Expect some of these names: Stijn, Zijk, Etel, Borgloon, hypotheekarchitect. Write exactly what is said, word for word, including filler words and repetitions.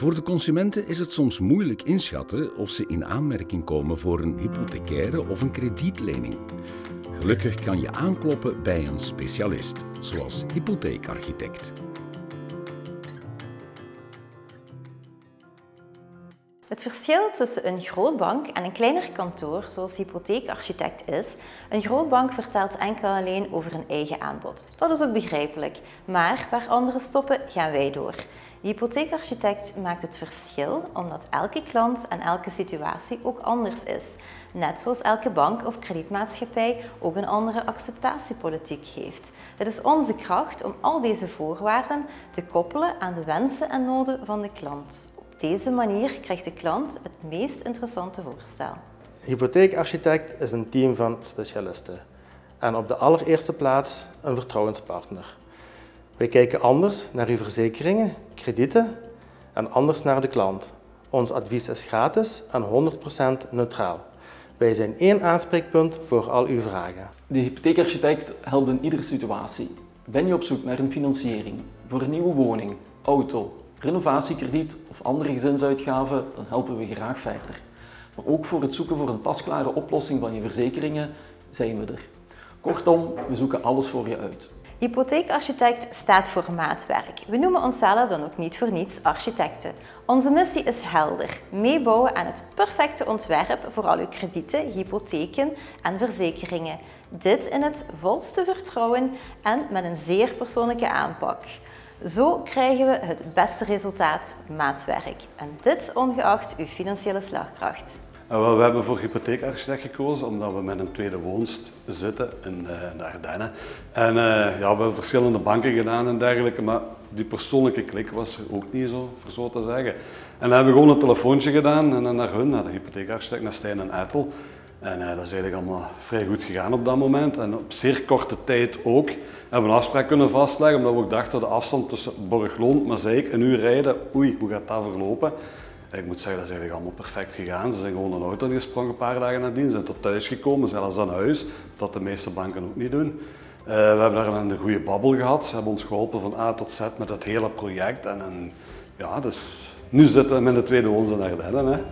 Voor de consumenten is het soms moeilijk inschatten of ze in aanmerking komen voor een hypothecaire of een kredietlening. Gelukkig kan je aankloppen bij een specialist, zoals hypotheekarchitect. Het verschil tussen een grootbank en een kleiner kantoor, zoals hypotheekarchitect, is: een grootbank vertelt enkel en alleen over een eigen aanbod. Dat is ook begrijpelijk, maar waar anderen stoppen, gaan wij door. De hypotheekarchitect maakt het verschil omdat elke klant en elke situatie ook anders is. Net zoals elke bank of kredietmaatschappij ook een andere acceptatiepolitiek heeft. Het is onze kracht om al deze voorwaarden te koppelen aan de wensen en noden van de klant. Op deze manier krijgt de klant het meest interessante voorstel. De hypotheekarchitect is een team van specialisten en op de allereerste plaats een vertrouwenspartner. Wij kijken anders naar uw verzekeringen, kredieten en anders naar de klant. Ons advies is gratis en honderd procent neutraal. Wij zijn één aanspreekpunt voor al uw vragen. De hypotheekarchitect helpt in iedere situatie. Ben je op zoek naar een financiering, voor een nieuwe woning, auto, renovatiekrediet of andere gezinsuitgaven, dan helpen we graag verder. Maar ook voor het zoeken voor een pasklare oplossing van je verzekeringen zijn we er. Kortom, we zoeken alles voor je uit. Hypotheekarchitect staat voor maatwerk. We noemen onszelf dan ook niet voor niets architecten. Onze missie is helder: meebouwen aan het perfecte ontwerp voor al uw kredieten, hypotheken en verzekeringen. Dit in het volste vertrouwen en met een zeer persoonlijke aanpak. Zo krijgen we het beste resultaat: maatwerk. En dit ongeacht uw financiële slagkracht. We hebben voor hypotheekarchitect gekozen omdat we met een tweede woonst zitten in de Ardennen. En uh, ja, we hebben verschillende banken gedaan en dergelijke, maar die persoonlijke klik was er ook niet zo, voor zo te zeggen. En dan hebben we gewoon een telefoontje gedaan en dan naar hun, naar de hypotheekarchitect, naar Stijn en Etel. En uh, dat is eigenlijk allemaal vrij goed gegaan op dat moment. En op zeer korte tijd ook hebben we een afspraak kunnen vastleggen, omdat we ook dachten de afstand tussen Borgloon en Zijk en nu rijden, oei, hoe gaat dat verlopen? Ik moet zeggen, dat is eigenlijk allemaal perfect gegaan. Ze zijn gewoon een auto ingesprongen een paar dagen nadien. Ze zijn tot thuis gekomen, zelfs aan huis. Dat de meeste banken ook niet doen. Uh, we hebben daar een goede babbel gehad. Ze hebben ons geholpen van A tot Z met het hele project. En, en ja, dus nu zitten we met de tweede woonst in Ardennen.